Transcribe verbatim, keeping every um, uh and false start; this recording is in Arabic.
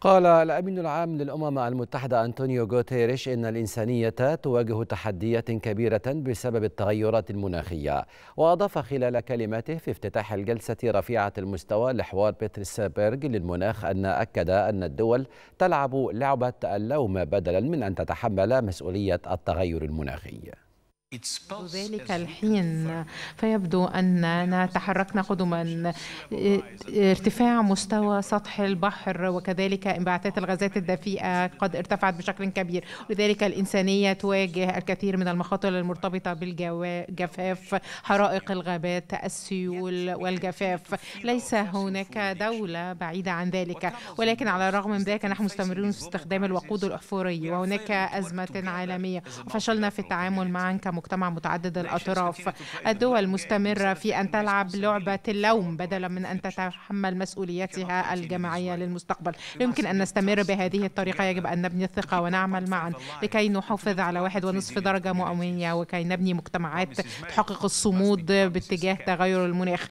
قال الأمين العام للأمم المتحدة انطونيو غوتيريش إن الإنسانية تواجه تحديات كبيرة بسبب التغيرات المناخية، وأضاف خلال كلمته في افتتاح الجلسة رفيعة المستوى لحوار بيترسبيرج للمناخ أن أكد أن الدول تلعب لعبة اللوم بدلا من أن تتحمل مسؤولية التغير المناخي. ذلك الحين فيبدو أننا تحركنا قدما. ارتفاع مستوى سطح البحر وكذلك انبعاثات الغازات الدفيئة قد ارتفعت بشكل كبير، لذلك الإنسانية تواجه الكثير من المخاطر المرتبطة بالجفاف، حرائق الغابات، السيول والجفاف. ليس هناك دولة بعيدة عن ذلك، ولكن على الرغم من ذلك نحن مستمرون في استخدام الوقود الأحفوري، وهناك أزمة عالمية وفشلنا في التعامل معا كمجتمع متعدد الأطراف. الدول مستمرة في أن تلعب لعبة اللوم بدلا من أن تتحمل مسؤوليتها الجماعية للمستقبل. يمكن أن نستمر بهذه الطريقة. يجب أن نبني الثقة ونعمل معا لكي نحافظ على واحد ونصف درجة مئوية، وكي نبني مجتمعات تحقق الصمود باتجاه تغير المناخ.